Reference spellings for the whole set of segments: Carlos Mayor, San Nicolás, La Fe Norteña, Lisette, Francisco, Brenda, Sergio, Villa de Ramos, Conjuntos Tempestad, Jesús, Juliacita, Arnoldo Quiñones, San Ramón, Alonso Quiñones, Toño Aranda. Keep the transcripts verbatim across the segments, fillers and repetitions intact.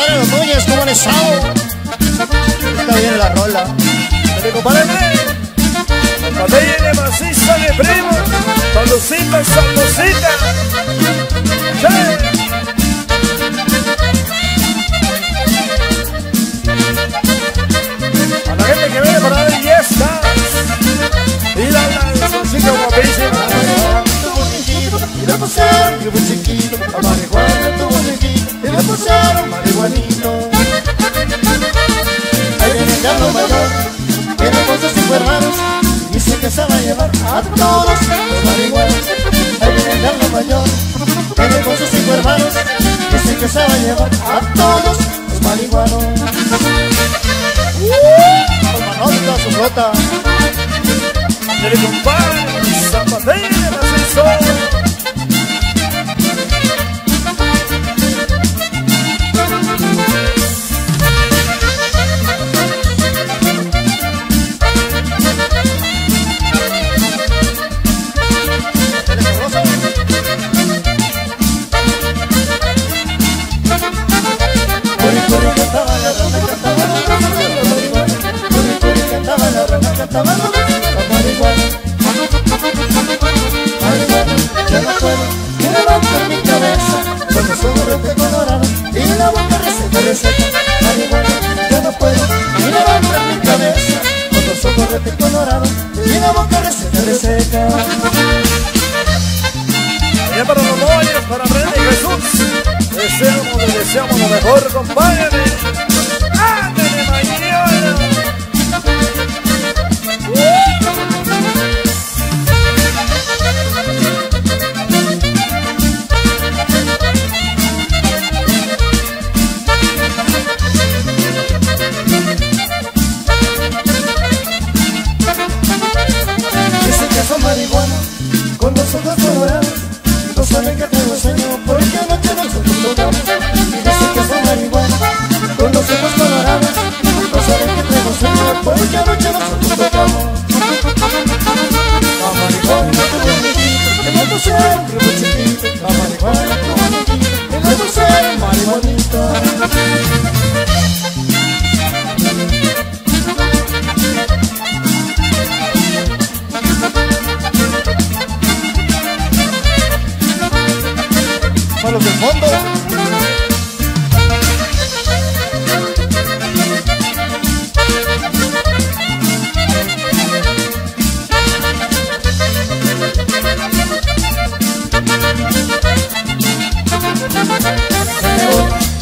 compadre Los Núñez, ¿cómo han estado? Está bien la rola. Dale, compadre. La bella de maciza de primo. Salucita, salucita. ¡Sí! A la gente que viene para dar fiestas. Y la lanzoncita guapísima. Y le pasaron que fue chiquito a marihuana tu muñequito. Y le pasaron marihuanito. Ahí viene Carlos Mayor, tiene cosas cinco hermanos, dice que se va a llevar a todos los marihuanos. Ahí viene Carlos Mayor, tiene cosas cinco hermanos, dice que se va a llevar a todos los marihuanos. ¡Uh! Los manotas, su flota. ¡Dele compadre! ¡Zapatera, asesor! Deseamos lo mejor, compadre. ¡Ándale, mañana! Dicen que son marihuana con los ojos colorados. No saben que tengo sueño porque anoche nos encontramos. Con los ojos colorados, no saben que tengo sueño, porque anoche nosotros tocamos. La marihuana tu muñequito, que me pusieron que muy chiquito. La marihuana tu muñequito, que me pusieron marihuanito. Para los del fondo.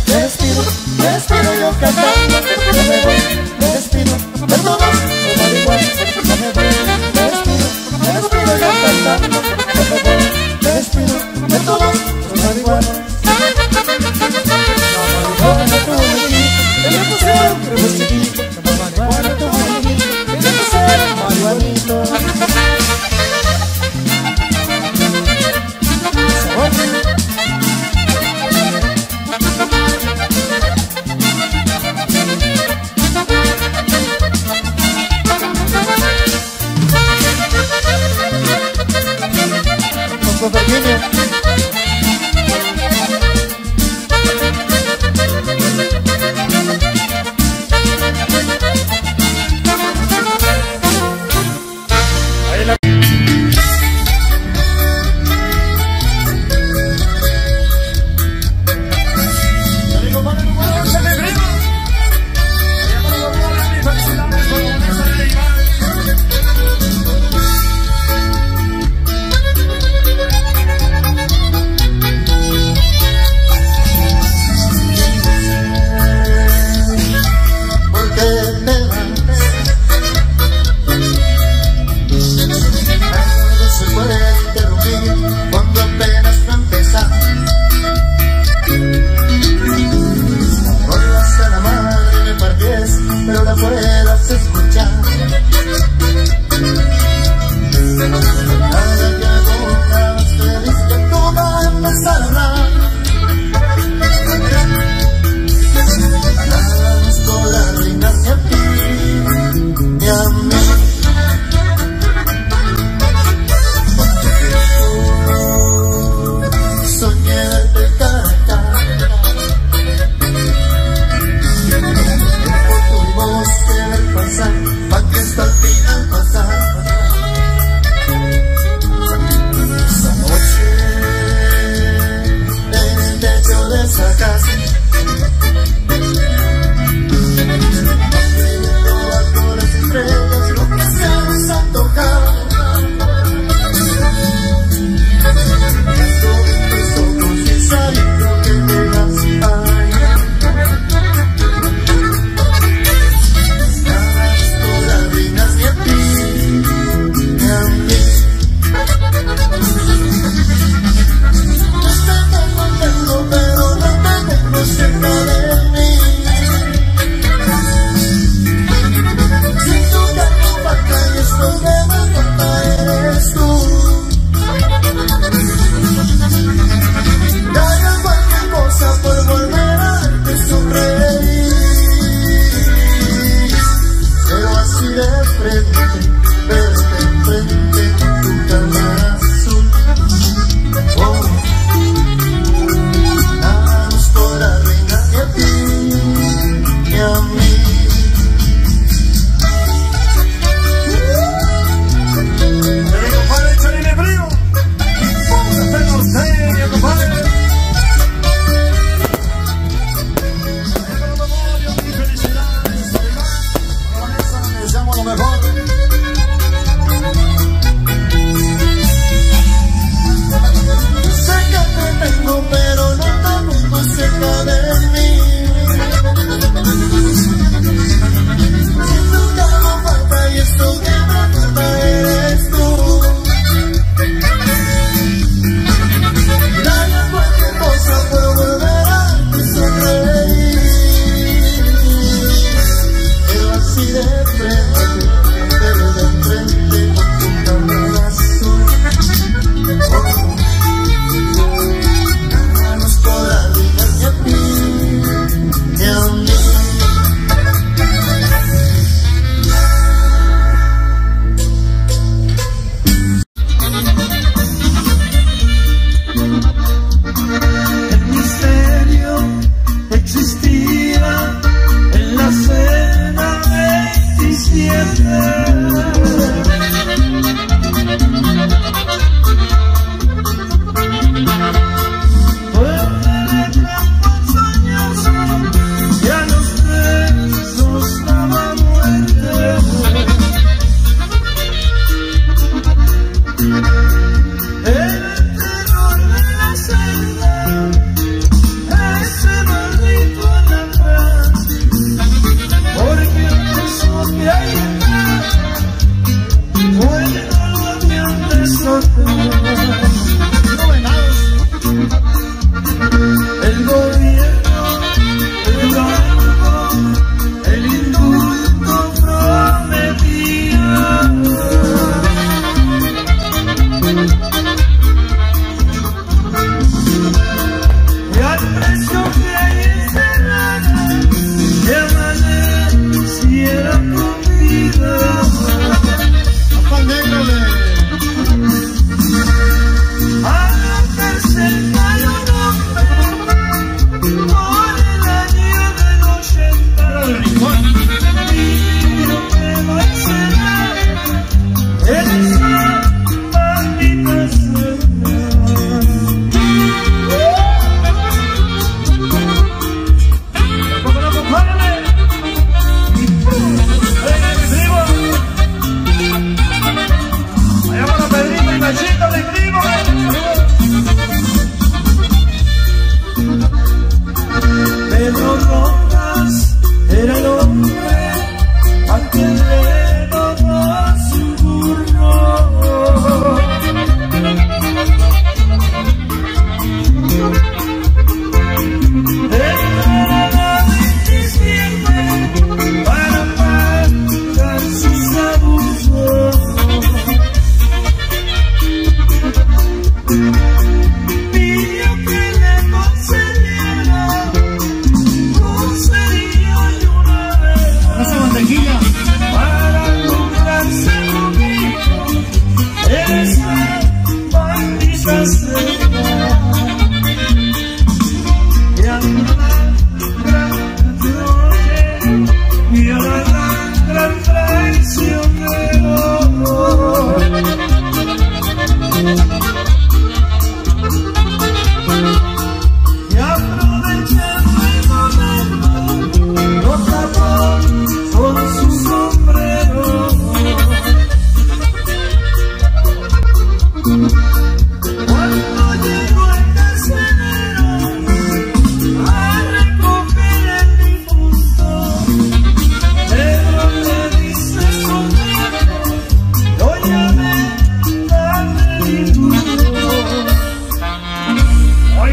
Me despido de todos los marihuanos.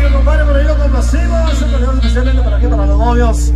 que compadre, por ahí lo complacimos. Es un saludo especialmente para aquí, para los novios.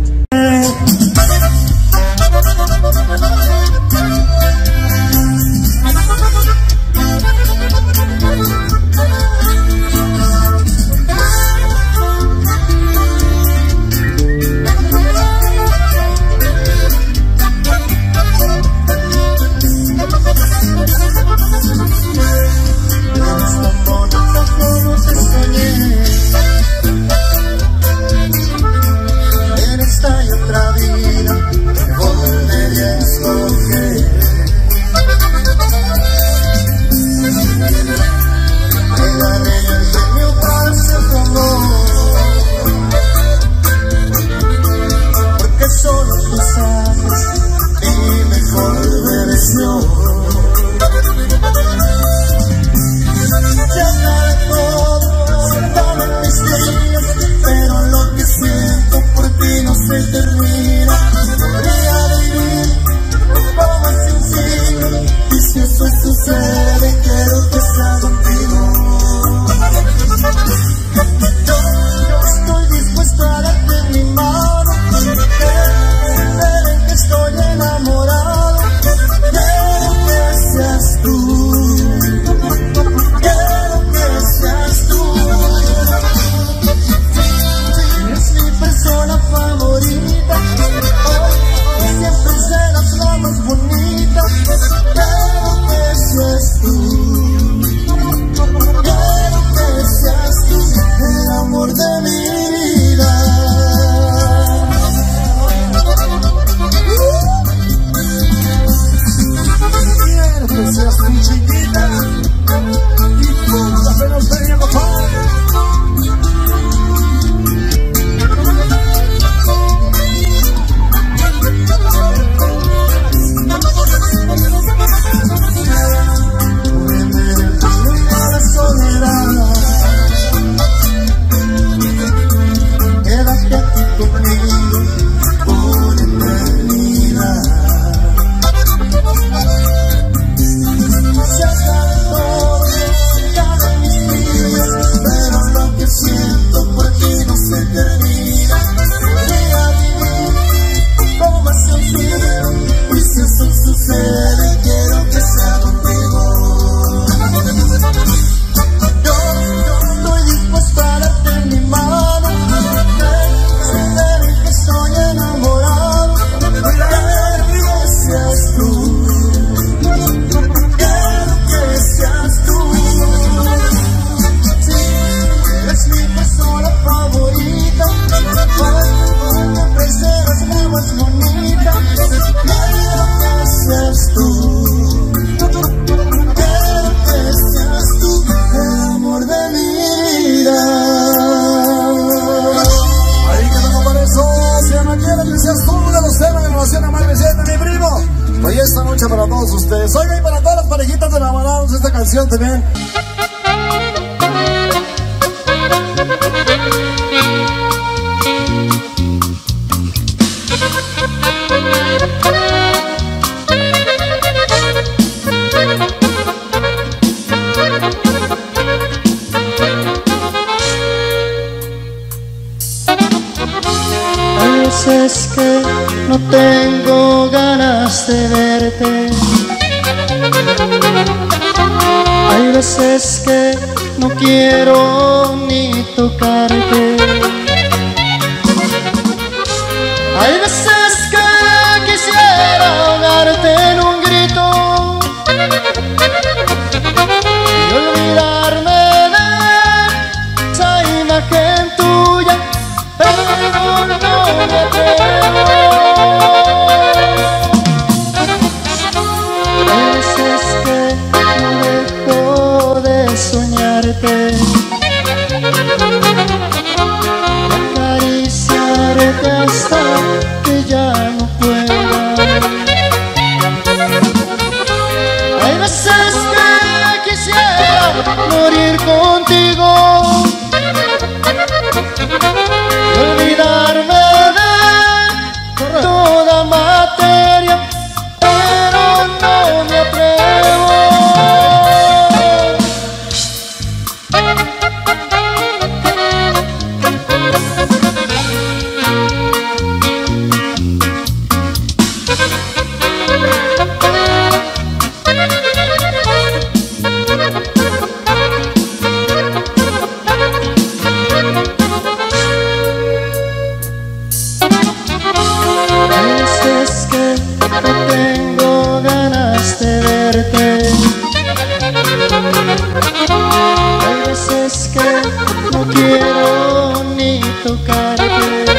no quiero ni tocarte.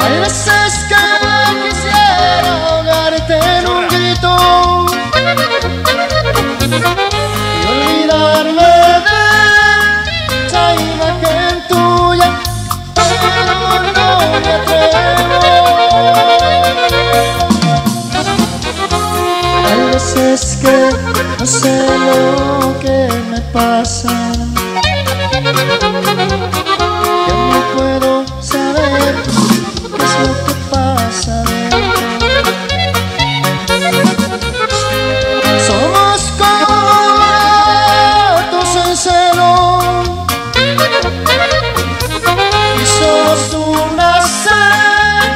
Hay veces que quisiera ahogarte en un grito y olvidarme de esa imagen tuya, pero no me atrevo. Hay veces que no sé lo que me pasa, yo no puedo saber qué es lo que pasa. Somos como gatos en celo y somos una sed,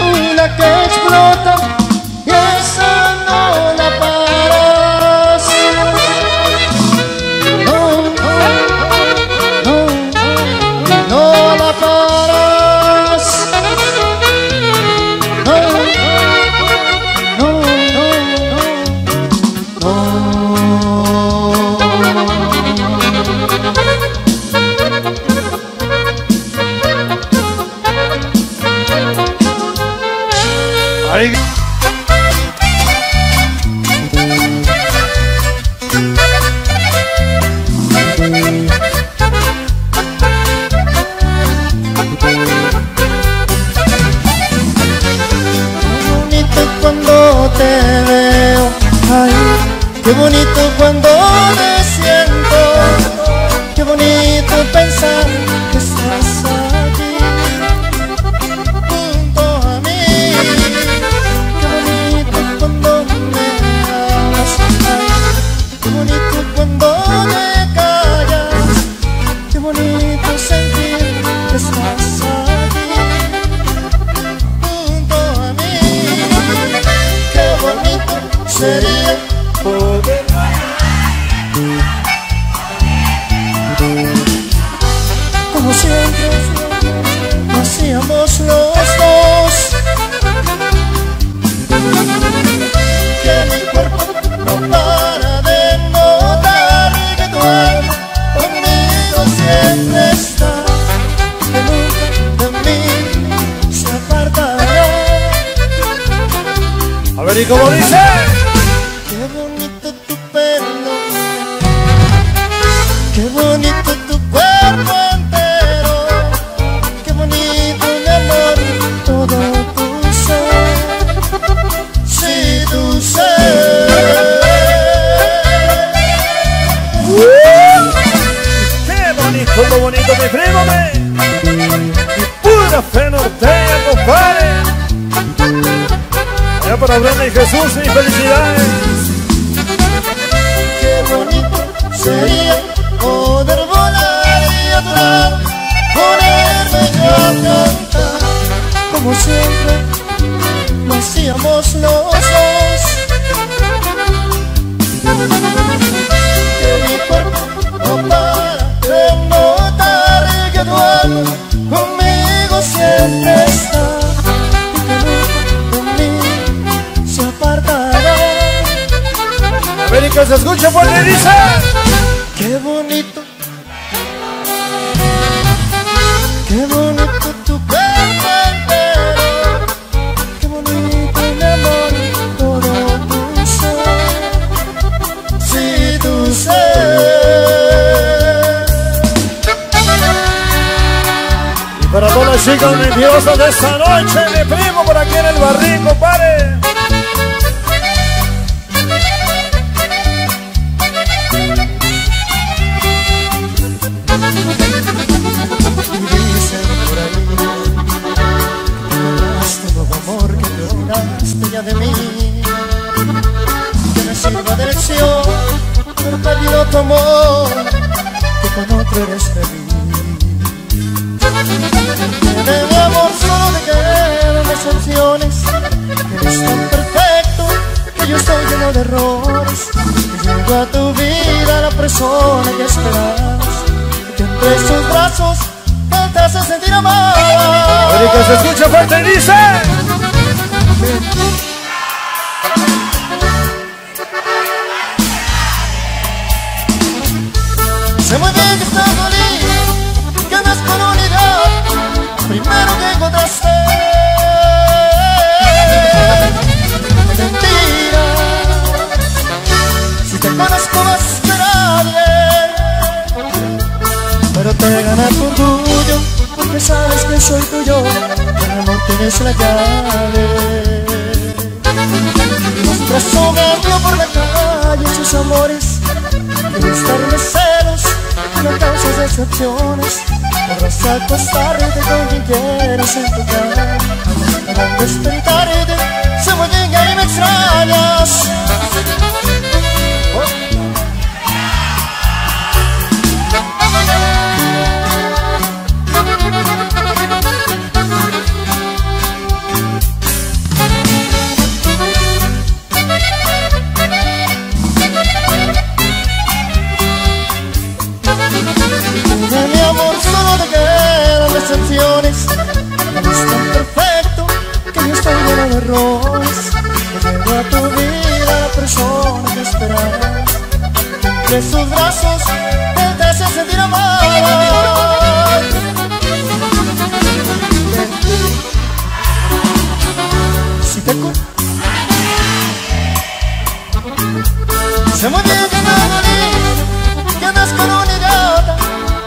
luna que explota. Qué bonito cuando me siento, qué bonito pensar que estás aquí junto a mí. Qué bonito cuando me hablas, qué bonito cuando me callas, qué bonito sentir que estás aquí junto a mí. Qué bonito sería poder como siempre hacíamos los dos, que mi cuerpo no para de notar que tú conmigo siempre estás, que nunca de mí se apartará. A ver, ¿y cómo dice? Pura fe norteña, compadre. Ya para Brenda y Jesús, y felicidades. Qué bonito sería poder volar y a tu lado ponerme yo a cantar, como siempre lo hacíamos los dos, que mi cuerpo no para de notar que tu alma conmigo siempre está, y que nunca de mí se apartará. A ver, y que se escuche por el dice. Qué bonito, qué bonito tu cuerpo entero, qué bonito mi amor, todo tu ser, si tu ser. Para todas las chicas nerviosas de esta noche, mi primo por aquí en el barril, compadre. Dicen por ahí, nuevo amor, que te olvidaste ya de mí, que me sirva de lección, pero perdido tu amor, que con otro eres feliz. Que de mi amor solo te quedan decepciones, que eres tan perfecto, que yo estoy lleno de errores, que llegó a tu vida la persona que esperabas, que entre sus brazos te hace sentir amada. Oye, que se escucha fuerte y dice. se mueve en Estados Unidos, ganas con unidad, primero que encontraste. Mentira, si te conozco vas a llorarle, pero te ganas con tuyo, porque sabes que soy tuyo, el amor tienes la llave. Nuestro soberbio por la calle, sus amores, quieres darme celos, no causas decepciones. Podrás acostarte con quien quieras en tu cama, para despertarte, se me llega y me extrañas. Eres tan perfecto que yo estoy lleno de errores. Tengo a tu vida persona que esperaba, de sus brazos él te hace sentir amada. Si te cu... Se mueve de dolor, que andas con un idiota,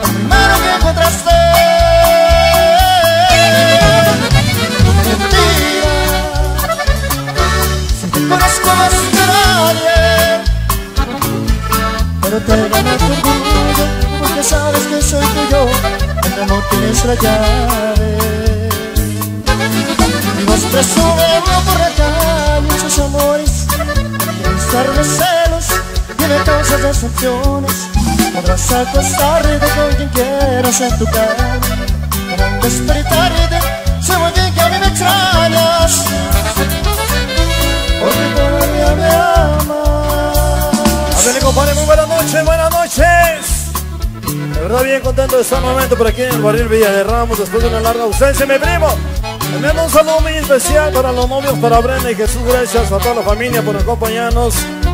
el primero que encontraste. Pero te gané tu orgullo, porque sabes que soy tuyo, pero no tienes la llave. Vivas presumiendo por acá muchos amores, quieres darme celos, tiene causas de sanciones. Podrás acostarte con quien quieras en tu cama, para despertarte, soy muy bien que a mí me extrañas. Porque todavía me amas. Ábrele, compadre, muy buenas noches, buenas noches. De verdad bien contento de estar nuevamente por aquí en el barrio Villa de Ramos, después de una larga ausencia. Mi primo, me mando un saludo muy especial para los novios, para Brenda y Jesús. Gracias a toda la familia por acompañarnos.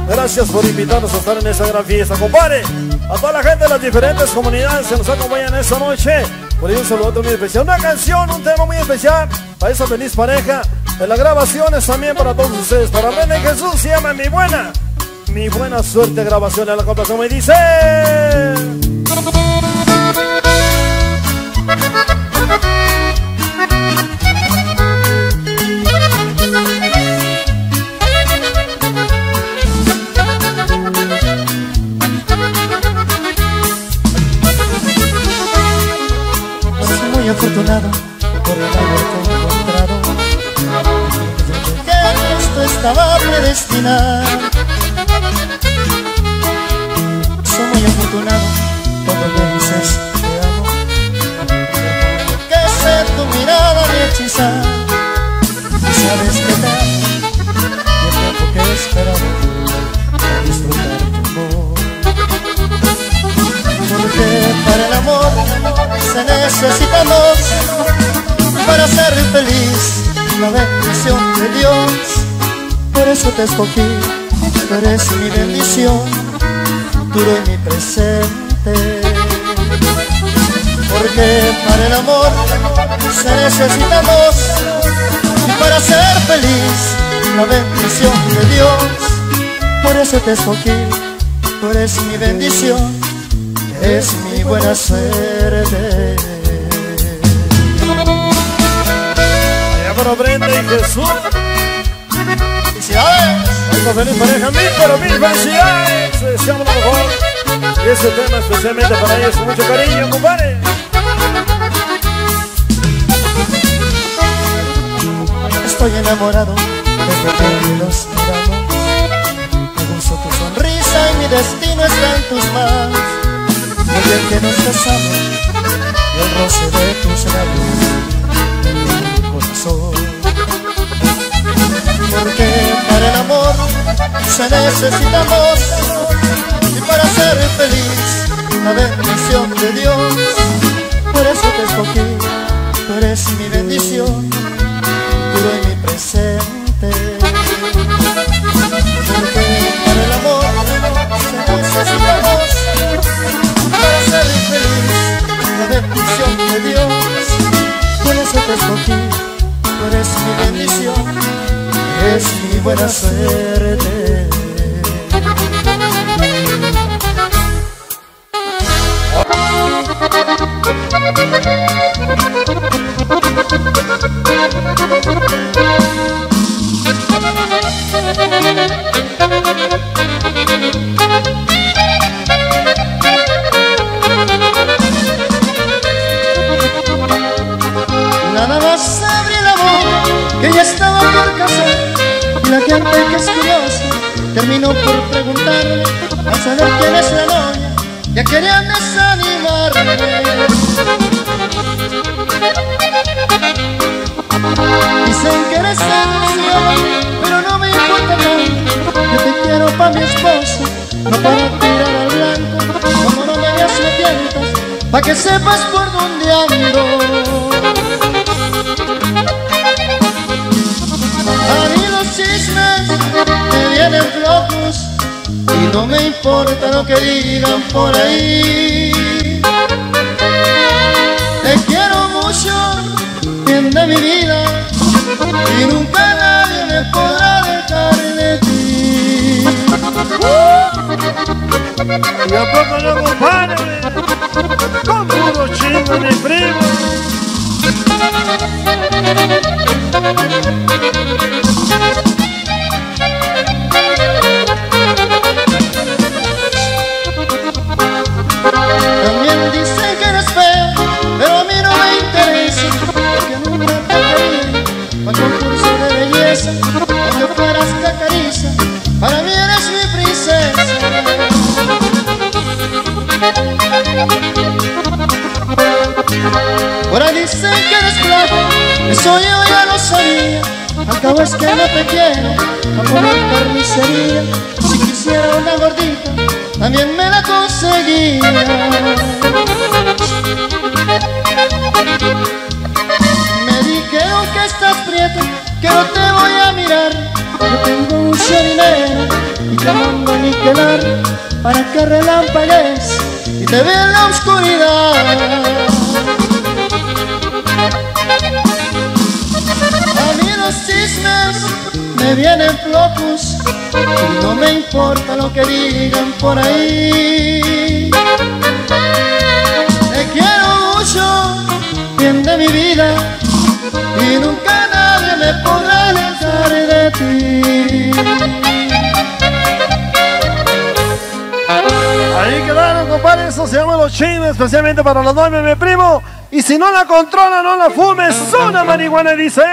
Gracias por invitarnos a estar en esta gran fiesta, compadre. A toda la gente de las diferentes comunidades que nos acompañan esta noche, por ello un saludo muy especial. Una canción, un tema muy especial para esa feliz pareja. En las grabaciones también para todos ustedes, para René Jesús, se llama Mi Buena, Mi Buena Suerte. Grabación de la compasión me dice. Soy muy afortunado por haberte encontrado. Que esto estaba predestinado. Soy muy afortunado cuando me dices te amo. Que ser tu mirada me hechiza. Sabes que tal el tiempo que esperaba para disfrutar tu amor. Porque para el amor se necesita dos. Para ser feliz la bendición de Dios. Por eso te escogí, tú eres mi bendición, tú eres mi presente. Porque para el amor se necesita dos. Para ser feliz la bendición de Dios. Por eso te escogí, tú eres mi bendición, es mi buena suerte. Pero Brenda y Jesús, felicidades. Una feliz pareja, mil pero mil felicidades. Se deseamos lo mejor. Y este tema especialmente para ellos con mucho cariño, compadre. Estoy enamorado desde que nos miramos. Me gustó tu sonrisa y mi destino está en tus manos. El día que nos casamos y el roce de tus labios. Porque para el amor se necesita dos. Y para ser feliz la bendición de Dios. Por eso te escogí, tú eres mi bendición, tú eres mi presente. Porque para el amor se necesita dos. buena suerte. Nada más sabría el amor que ya estaba por casar, y la gente que es curiosa terminó por preguntarme al saber quién es la novia, ya querían desanimarme. Dicen que eres sanción, pero no me importa nada. Yo te quiero pa' mi esposa, no para tirar al blanco. Como no me veas me tientas, pa' que sepas por dónde ando. A mí los chismes me vienen flojos y no me importa lo que digan por ahí. Te quiero mucho, bien de mi vida, y nunca nadie me podrá dejar de ti. ¡Uh! ¿Y a poco no, compadre? ¡Con puro chingo, mi primo! También dicen que eres feo, pero a mí no me interesa, porque nunca te quería para concurso de belleza. Cuando fueras cacariza, para mí eres mi princesa. Ahora dicen que eres flaco, eso yo ya lo sabía. Al cabo es que no te quiero, a comer carnicería. Si quisiera una gordita, también me la conseguía. Me dijeron que estás prieta, que no te voy a mirar. Yo tengo mucho dinero y te mando a niquelar, para que relampagues y te vea en la oscuridad. A mí los chismes me vienen flojos y no me importa lo que digan por ahí. Te quiero mucho, bien de mi vida, y nunca nadie me podrá alejar de ti. Ahí quedaron, compadre, eso se llama los chismes, especialmente para los novios, mi primo. Y si no la controla, no la fumes, una marihuana, dice.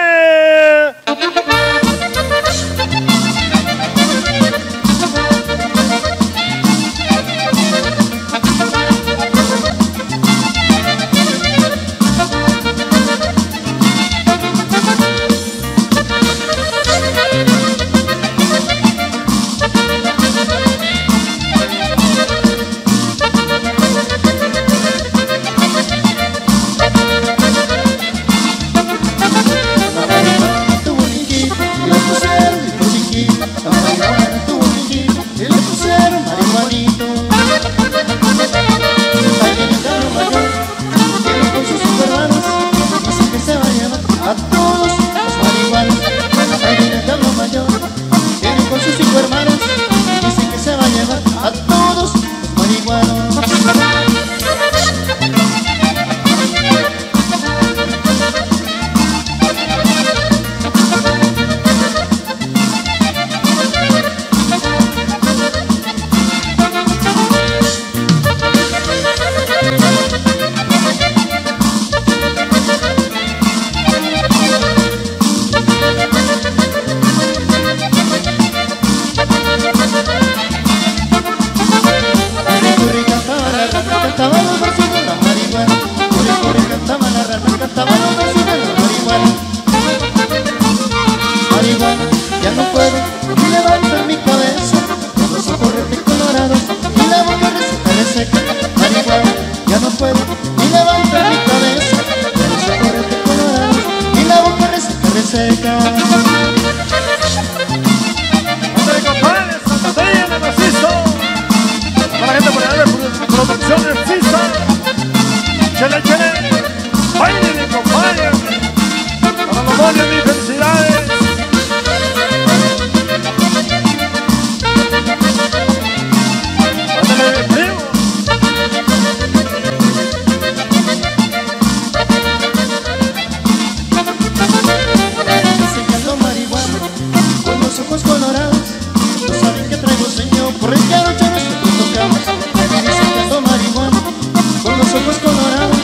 los ojos colorados,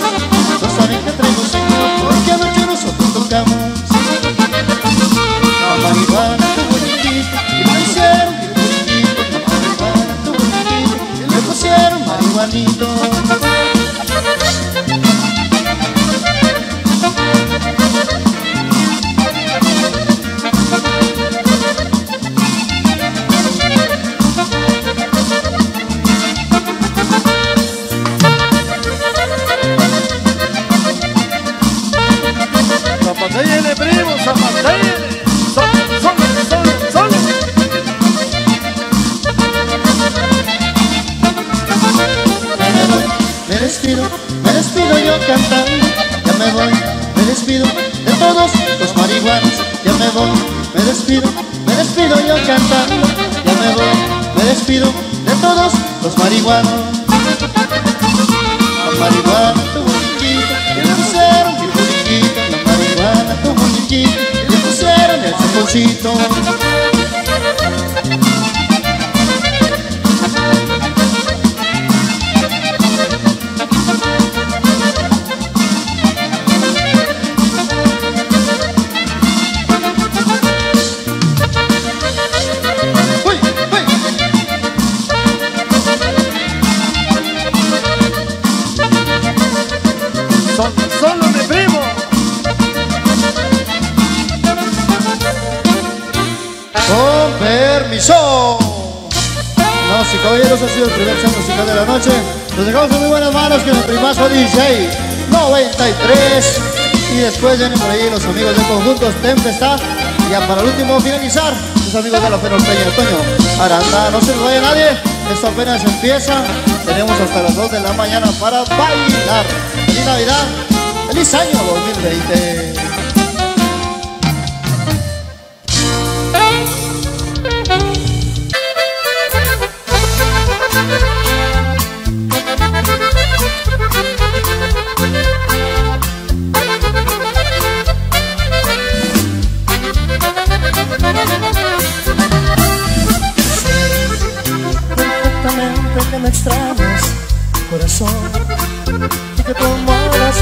no saben que traigo señor, porque anoche nosotros tocamos. Amaribana, tu muñequita, y me hicieron mi muñequito. Amaribana, tu muñequita, y le pusieron marihuanito. Me despido yo cantando, ya me voy, me despido de todos los marihuanos, ya me voy, me despido, me despido yo cantando, ya me voy, me despido de todos los marihuanos. La marihuana tu muñequita, que le pusieron mi muñequita, la marihuana tu muñequita, que le pusieron el saconcito. Caballeros, ha sido el primer show musical de la noche. Nos dejamos en muy buenas manos que nos primazo dieciséis noventa y tres. Y después vienen por ahí los amigos de Conjuntos Tempestad. Y ya para el último finalizar, los amigos de La Fe Norteña, Toño Aranda. No se nos vaya nadie, esto apenas empieza. Tenemos hasta las dos de la mañana para bailar. Feliz Navidad, feliz año dos mil veinte.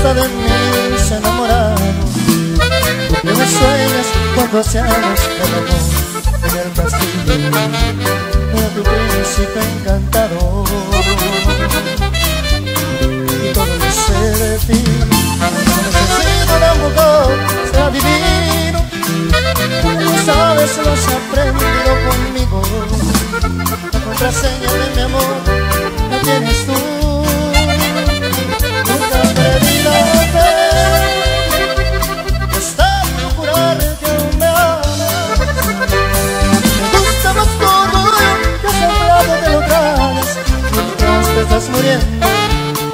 De mí se enamoraron, porque me sueñas cuando seamos el amor en el castillo, era tu príncipe encantador y todo lo sé de ti. No necesito tampoco ser divino, tú sabes lo has aprendido conmigo. La contraseña de mi amor la tienes tú. Está procurar que me amas. Me gusta más todo que has hablado de lo que hagas, mientras te estás muriendo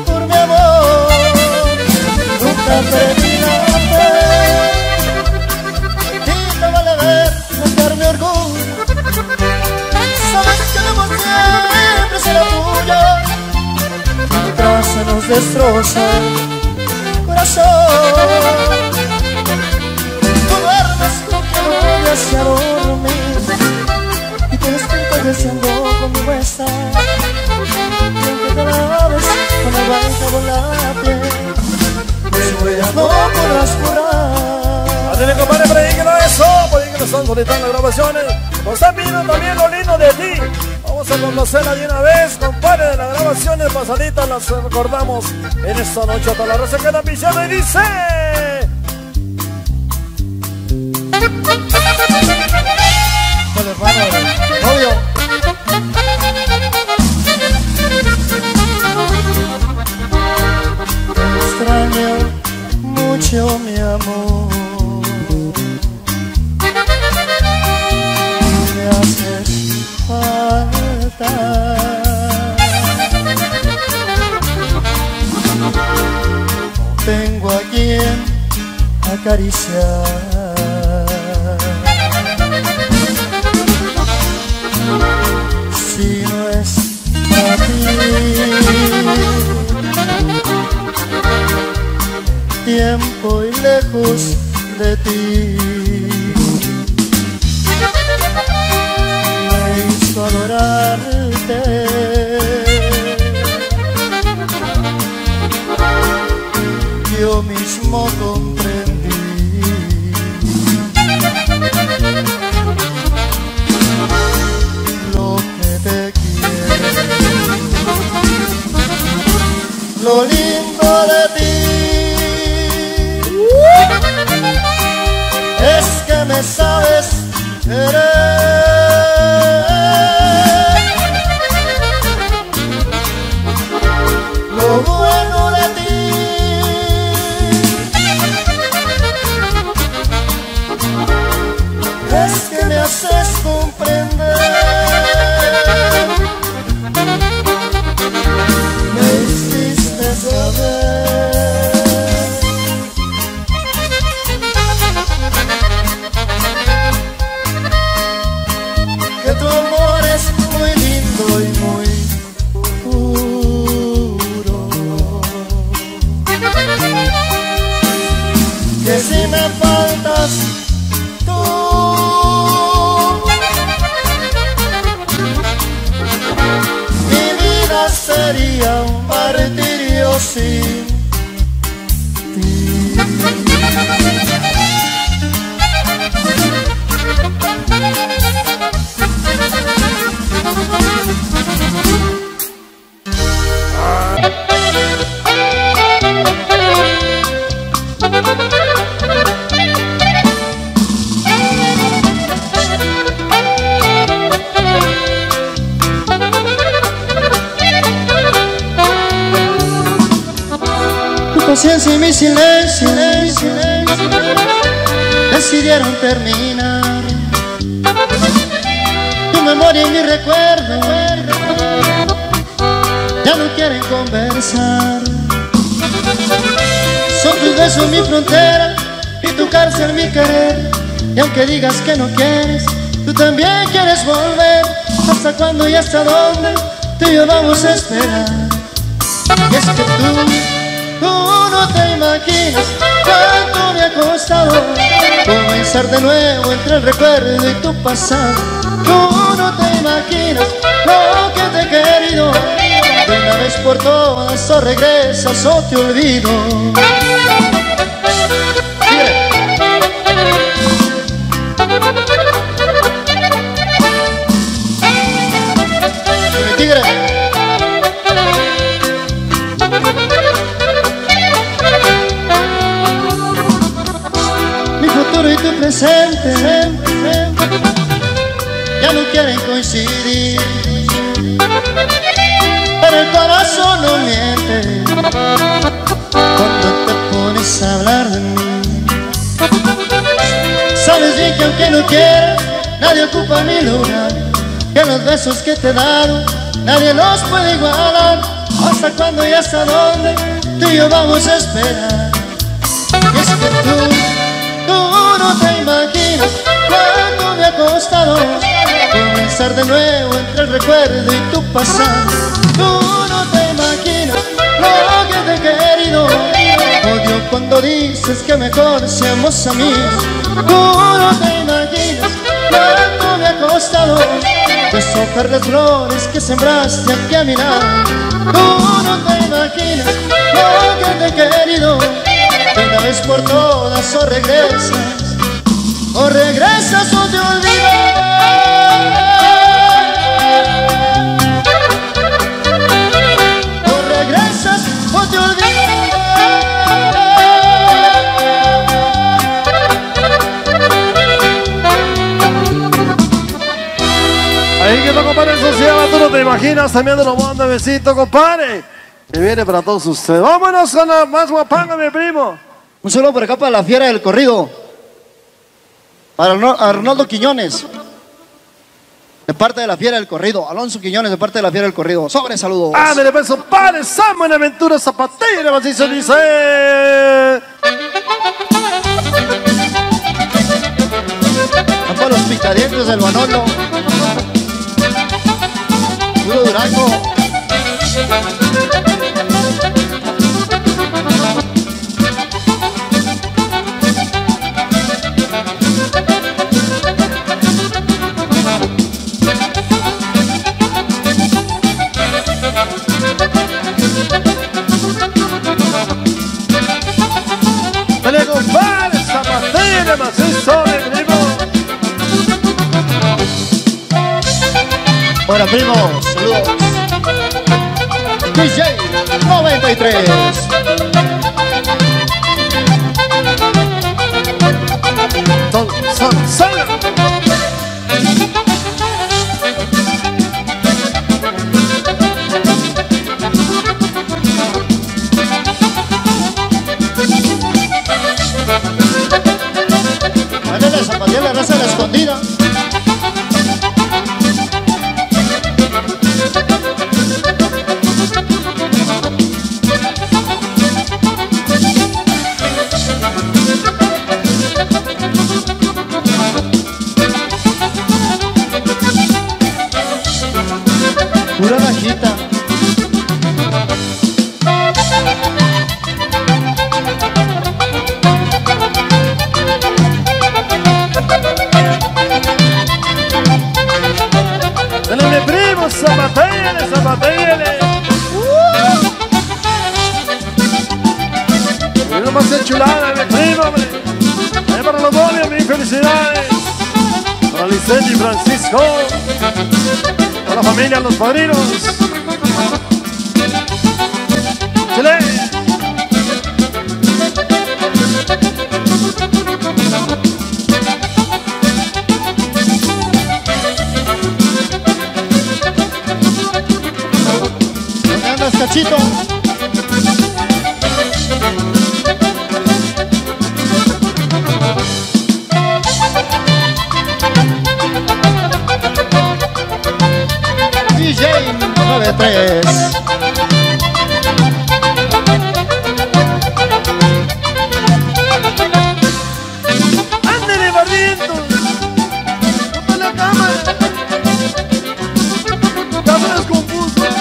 por mi amor. Nunca perdí la fe, de ti no vale ver matar mi orgullo. Sabes que el amor siempre será tuyo, mientras se nos destroza. Tú duermes con que voy hacia dormir y te despiertas deseando conmigo estar, y aunque te laves con el baño por la piel, de tu vida no podrás curar. Ándale compadre, predíquelo eso, porque nos están solicitando grabaciones, nos están viendo también lo lindo de ti. Vamos a conocerla de una vez, compadre, de las grabaciones pasaditas, las recordamos en esta noche hasta la raza que está pisando y dice... Con el padre, obvio. Extraño mucho mi amor, me haces falta. No tengo a quien acariciar. Si no es a ti, tiempo y lejos de ti, me hizo adorarte. yo mismo comprendí. Lo que te quiero, lo lindo de ti, es que me sabes querer. Sin ti. Conciencia y mi silencio, silencio, silencio decidieron terminar. Tu memoria y mi recuerdo ya no quieren conversar. Son tus besos mi frontera y tu cárcel mi querer. Y aunque digas que no quieres, tú también quieres volver. ¿Hasta cuándo y hasta dónde tú y yo vamos a esperar? Y es que tú no te imaginas cuánto me ha costado comenzar de nuevo entre el recuerdo y tu pasado. Tú no te imaginas lo que te he querido. De una vez por todas o regresas o te olvido. Tigre, tigre. Presente, ya no quieren coincidir. Pero el corazón no miente cuando te pones a hablar de mí. Sabes bien que aunque no quieras, nadie ocupa mi lugar. Que los besos que te he dado, nadie los puede igualar. ¿Hasta cuándo y hasta dónde tú y yo vamos a esperar? Y es que tú no te imaginas cuánto me ha costado comenzar de nuevo entre el recuerdo y tu pasado. Tú no te imaginas lo que te he querido. Odio cuando dices que mejor seamos amigos. Tú no te imaginas cuánto me ha costado deshojar las flores que sembraste aquí a mi lado. Tú no te imaginas lo que te he querido. Una vez por todas o regresas, o regresas o te olvidas. O regresas o te olvidas. Ahí que no, compadre, sociedad, tú no te imaginas, también te lo mando, besito, compadre. Y viene para todos ustedes. Vámonos con la más guapanga, mi primo. Un saludo por acá para la fiera del corrido, para Arnoldo Quiñones, de parte de la fiera del corrido. Alonso Quiñones, de parte de la fiera del corrido. Sobre saludos. Ah, me le beso, padre. San Buenaventura Zapatero, macizo dice. A todos los picadientes del Manolo. Puro Durango. para primos. Saludos. D J noventa y tres. Sol, sol, sol. Ándale, zapatea la raza la escondida. Pura bajita. Dale mi primo, zapatéale, zapatéale. Uh. Una más enchulada, mi primo, hombre. Allá para los novios, mi felicidades. Para Lisette y Francisco. A la familia, a los padrinos. ¡Chile! Andas, cachito. Tres. Ándale, barrientos. Ponte la cama. Cámaras confusas.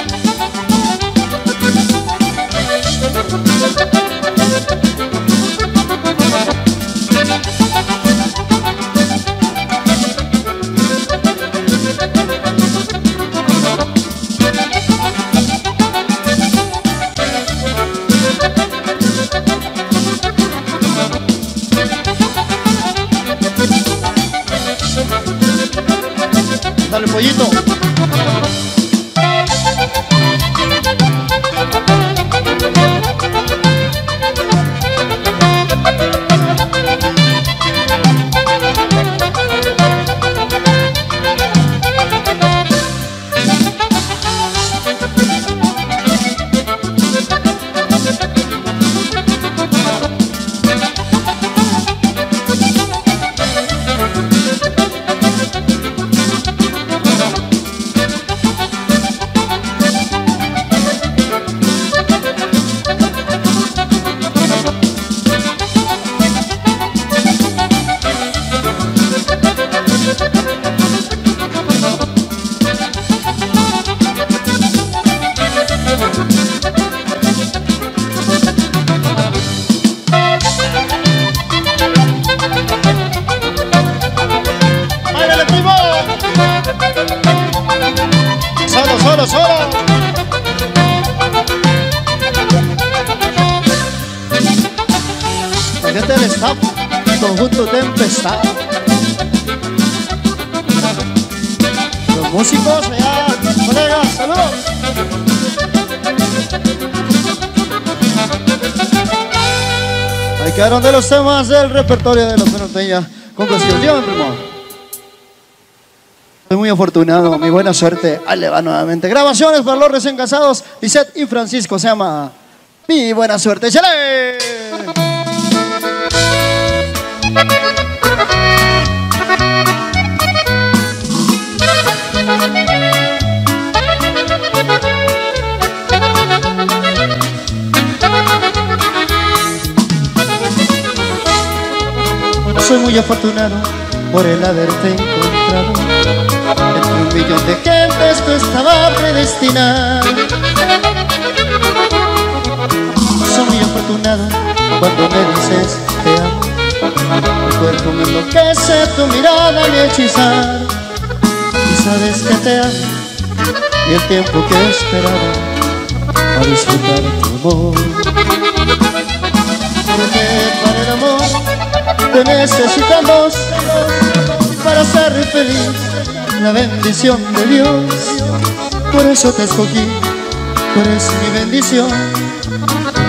Dale, pollito. Solo, solo. La gente del staff, Conjuntos Tempestad. Los músicos, allá, colegas, saludos. Ahí quedaron de los temas del repertorio de La Fe Norteña. Con cuestión, primo. Muy afortunado, mi buena suerte. Ahí le va nuevamente. Grabaciones para los recién casados, Lisette y Francisco. Se llama Mi Buena Suerte. ¡Chale! Soy muy afortunado por el haberte encontrado. Un millón de gentes tú estaba predestinado. Soy muy afortunada cuando me dices te amo. Tu cuerpo me enloquece, tu mirada me hechizar. Y sabes que te amo y el tiempo que esperaba para disfrutar tu amor. Porque para el amor te necesitamos para ser feliz. La bendición de Dios Por eso te escogí, tú eres mi bendición,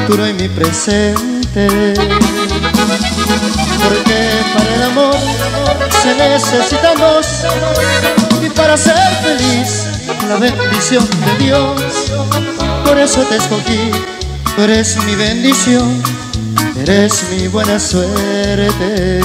tú eres mi presente. Porque para el amor se necesitan dos, y para ser feliz la bendición de Dios. Por eso te escogí, tú eres mi bendición, eres mi buena suerte.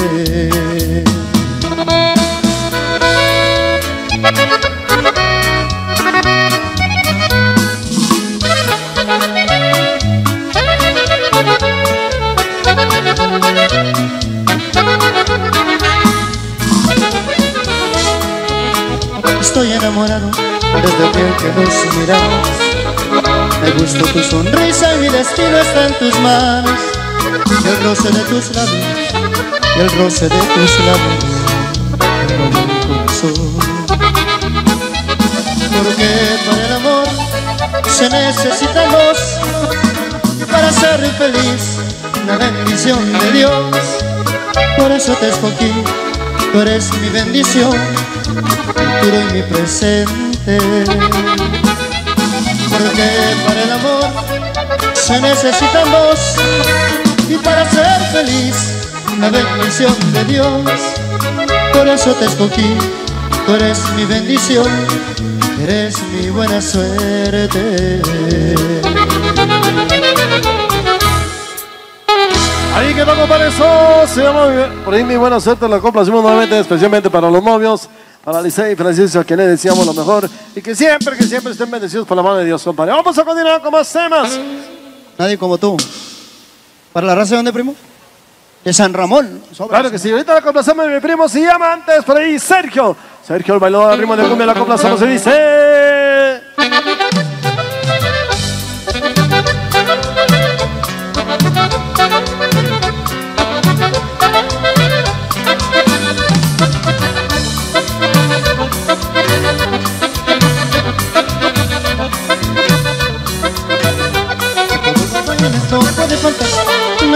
Estoy enamorado desde aquel que nos miramos. Me gusta tu sonrisa y mi destino está en tus manos. El roce de tus labios, el roce de tus labios, porque para el amor se necesitan dos, para ser feliz la bendición de Dios. Por eso te escogí, tú eres mi bendición, tú eres mi presente. Porque para el amor se necesitan dos, y para ser feliz la bendición de Dios. Por eso te escogí, tú eres mi bendición, eres mi buena suerte. Ahí que vamos para eso, se llama por ahí mi buena suerte, la complacimos nuevamente, especialmente para los novios, para Lisette y Francisco, que le deseamos lo mejor y que siempre, que siempre estén bendecidos por la mano de Dios, compadre. Vamos a continuar con más temas. Nadie como tú. ¿Para la raza de dónde, primo? De San Ramón. Claro que sí, ahorita la complacemos, mi primo se llama antes, por ahí Sergio. Sergio, el bailador, primo de cumbia, la complacemos y dice...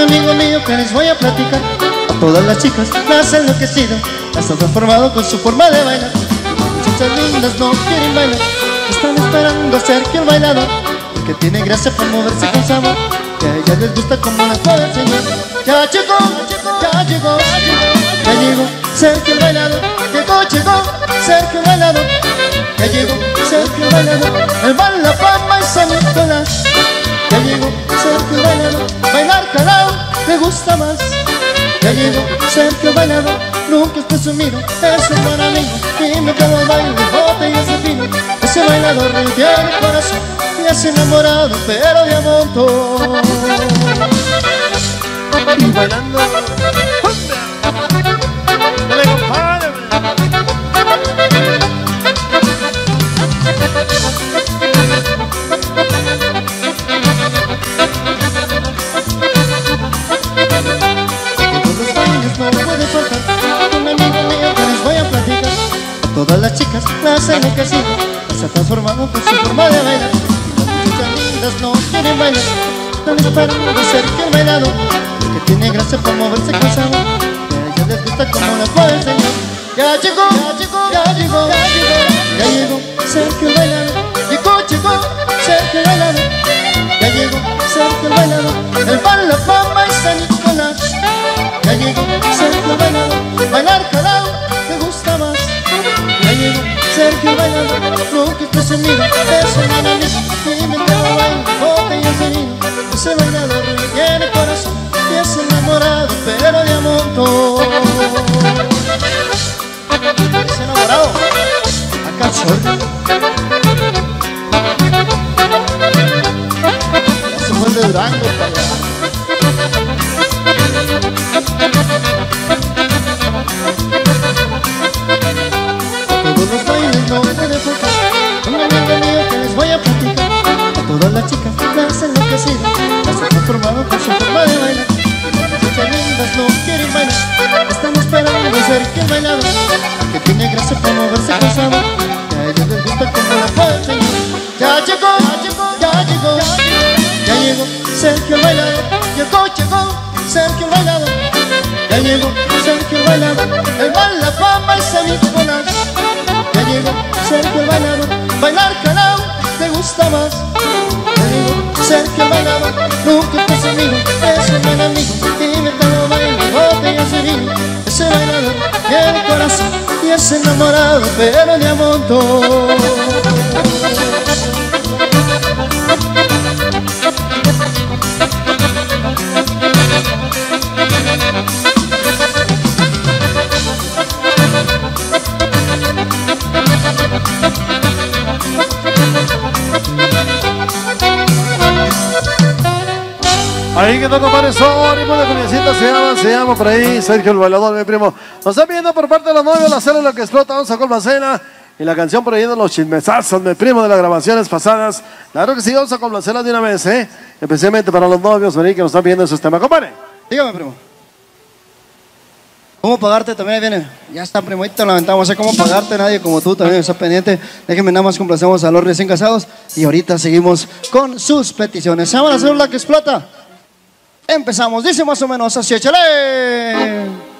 Amigo mío, que les voy a platicar. A todas las chicas las han enloquecido, las han transformado con su forma de bailar. Muchas lindas no quieren bailar, están esperando a Sergio el bailador, porque tiene gracia para moverse con sabor, que a ellas les gusta como las puede enseñar. Ya llegó, ya llegó, ya llegó Sergio el bailador. Llegó, llegó Sergio el bailador. Ya llegó Sergio el bailador. El bal, la palma y San Nicolás. Ya llegó Sergio bailador, bailar calado te gusta más. Ya llegó Sergio bailador, nunca es presumido, es un buen amigo y me pego al baile, bote y ese fino. Ese bailador tiene el corazón y es enamorado pero de a montón. Y bailando, dale compadre. Todas las chicas las han enloquecido, las han transformado por su forma de bailar. Las muchachas lindas no quieren bailar, están esperando a Sergio el bailador, que tiene gracia para moverse con sabor, que a ellas les gusta como las puede enseñar. Ya llegó, ya llegó, ya llegó, ya llegó Sergio el bailador. Llegó, llegó Sergio el bailador. Ya llegó Sergio el bailador. El bal, la palma y San Nicolás. Ya llegó Sergio el bailador. Bailar calado te gusta más. Ya llegó Sergio bailador, no que estés unido, es un gran amigo y me quedo bailando, bote y ese vino. Ese bailador tiene corazón y es enamorado pero de a montón. ¿Es enamorado? Acá suelta. Ya se fue el de Durango para allá. Todos los bailes no te defocan, un amigo mío que les voy a platicar. A todas las chicas las han enloquecido, las han transformado con su forma de bailar. Las chicas lindas no quieren bailar, están esperando a Sergio el bailador, que tiene gracia para moverse con sabor, que a ellos les gusta como la puede enseñar. Ya llegó, ya llegó, ya llegó, ya llegó Sergio el bailador. Llegó, llegó Sergio el bailador. Ya llegó Sergio el bailador. El mal, la fama y San Nicolás. Ya llegó Sergio el bailador, bailar calado. gusta más. Mi amigo Sergio bailaba, nunca fue su amigo, es un buen amigo, inventado baila, botellas de vino. Ese bailador tiene corazón y es enamorado, pero de a montón. Ahí que toca para eso, ánimo de Juliacita, se llama, se llama por ahí, Sergio el bailador, mi primo. Nos están viendo por parte de los novios, la célula que explota, vamos a Colmacena. Y la canción por ahí de los chismesazos, mi primo, de las grabaciones pasadas. Claro que sí, vamos a complacerlas de una vez, ¿eh? Especialmente para los novios, por ahí que nos están viendo esos temas. Compadre, dígame, primo. ¿Cómo pagarte también? Ahí viene. Ya está, primo, ahí te lo aventamos. ¿Eh? ¿Cómo pagarte? Nadie como tú también está pendiente. Déjenme nada más complacemos a los recién casados. Y ahorita seguimos con sus peticiones. Se llama la célula que explota. Empezamos, dice más o menos así, échale.